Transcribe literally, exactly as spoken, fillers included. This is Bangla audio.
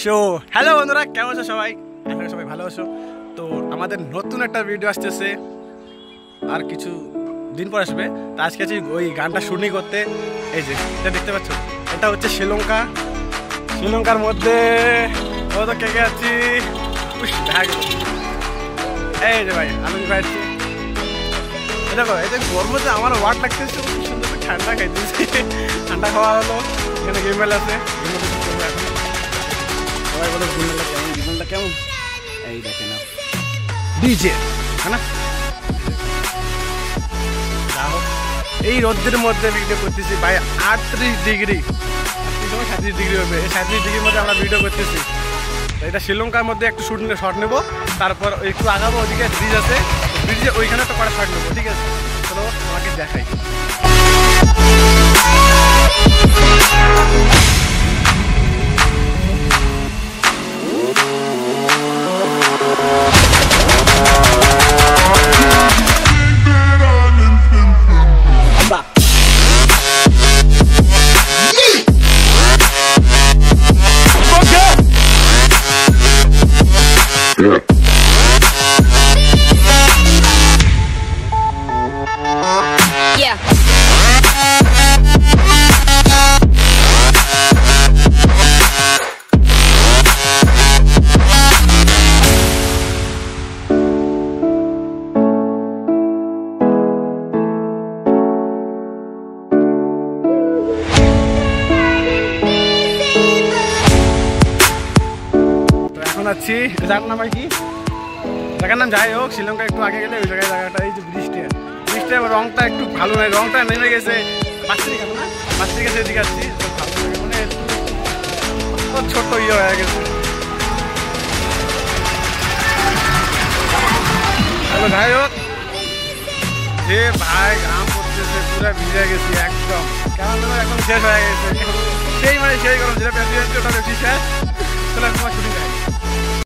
শো হ্যালো বন্ধুরা, কেমন আছো সবাই? আপনারা সবাই ভালো আছো তো? আমাদের নতুন একটা ভিডিও আসতেছে, আর কিছু দিন পর আসবে। তো আজকে আছি ওই গানটা শুনি করতে। এই যে এটা দেখতে পাচ্ছ, এটা হচ্ছে শ্রীলঙ্কা। শ্রীলঙ্কার মধ্যে ও তো কে কে আছি, এই যে ভাই আমি ভাই দেখো, এই যে গরমতে আমার ওয়ার্ড লাগতেছে, খুব সুন্দর ঠান্ডা খাইতেছি। ঠান্ডা খাওয়া হলো, এখানে গেম মেলা আছে। সবাই বলে গেম মেলা কেমন, গেম মেলা কেমন, এই দেখে না ডিজে হ্যাঁ না। এই রোদের মধ্যে ভিডিও করতেছি ভাই, আটত্রিশ ডিগ্রি আটত্রিশ সাঁত্রিশ ডিগ্রি হবে, এই সাঁত্রিশ ডিগ্রির মধ্যে আমরা ভিডিও করতেছি। এটা শ্রীলঙ্কার মধ্যে একটু শুট শট নেবো, তারপর একটু আগাবো, ওদিকে ব্রিজ আছে, ব্রিজে ওইখানে একটা কটা শট নেবো। ঠিক আছে, চলো আমাকে দেখাই। আছি জায়গার নাম কি, জায়গার নাম যাই হোক, শ্রীলঙ্কা একটু আগে গেলে ওই জায়গায় জায়গাটা। এই যে ব্রিজটা, ব্রিজটা রংটা একটু ভালো নয়, রংটা নেমে গেছে বাচ্চারি কেন না, বাচ্চারি গেছে। এদিকে আসছি মানে ছোট ইয়ে হয়ে গেছে। যাই হোক, যে ভাই গ্রাম করতেছে পুরো ভিজে গেছি একদম, কেমন একদম শেষ হয়ে গেছে। সেই মানে সেই গরম যেটা বেশি হচ্ছে ওটা বেশি শেষ। চলে তোমার ছুটি যায়।